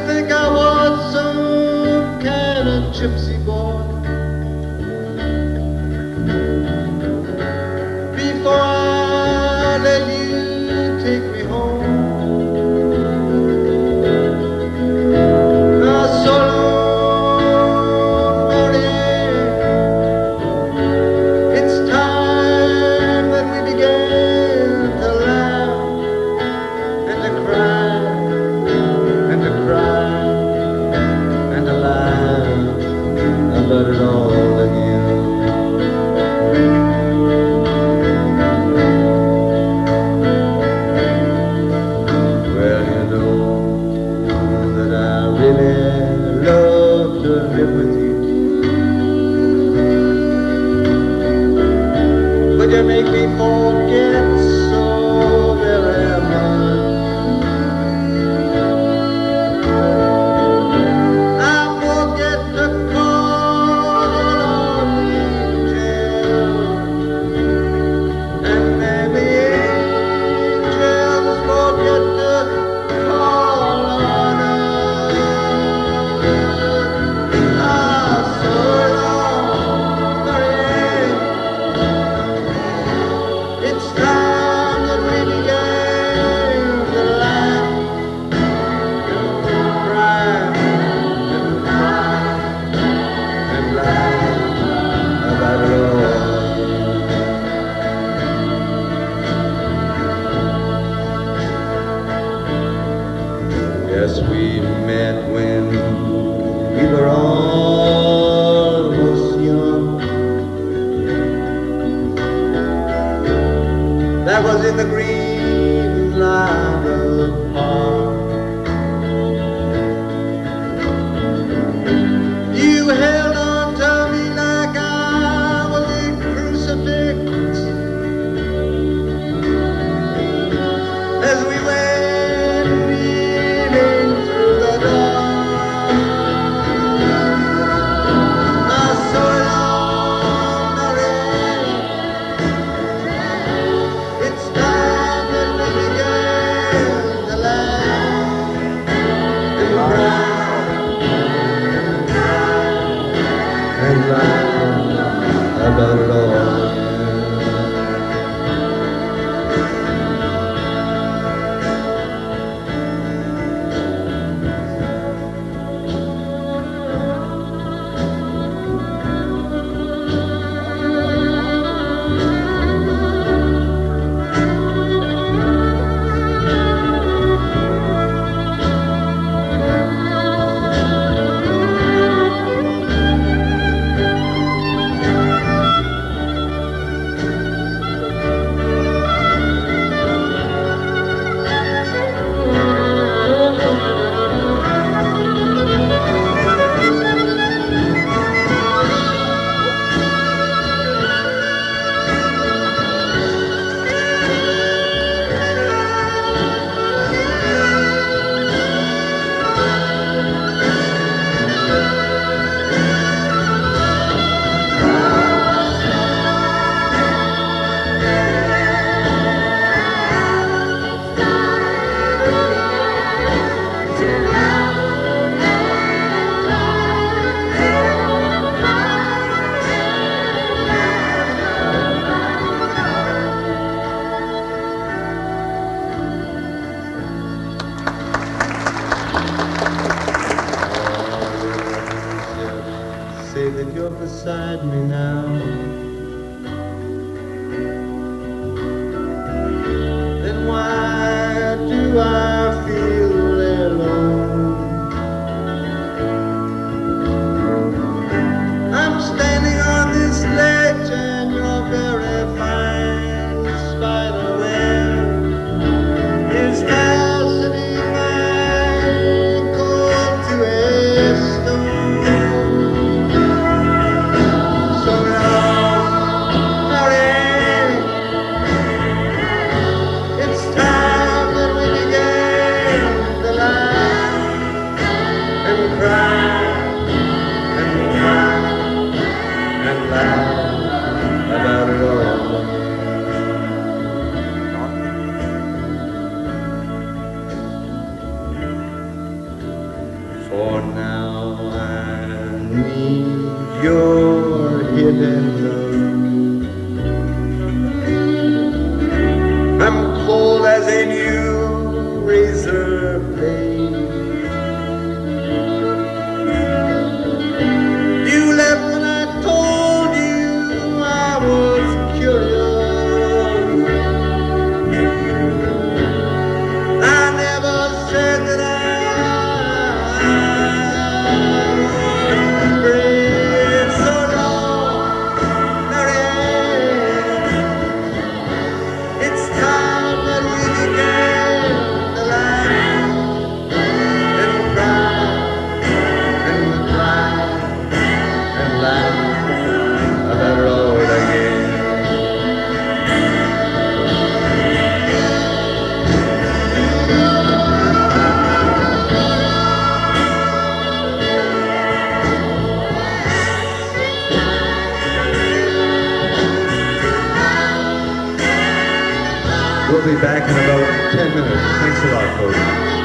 to think I was some kind of gypsy boy. Before I let you take me home, now so long, Lordy, it's time that we began to laugh and to cry. But it all again. Well, you know that I really love to live with you, but you make me forget so very much. Yes, we met when we were almost young. That was in the green light of the park. You held on to me like I was a crucifix as we went about it all. That you're beside me now, then why do I feel alone? I'm standing on this ledge and your very fine spider web is fastening my ankle to a stone. For now I need your hidden love. I'm cold as a new razor blade. You left when I told you I was curious. I never said that we'll be back in about 10 minutes. Thanks a lot, folks.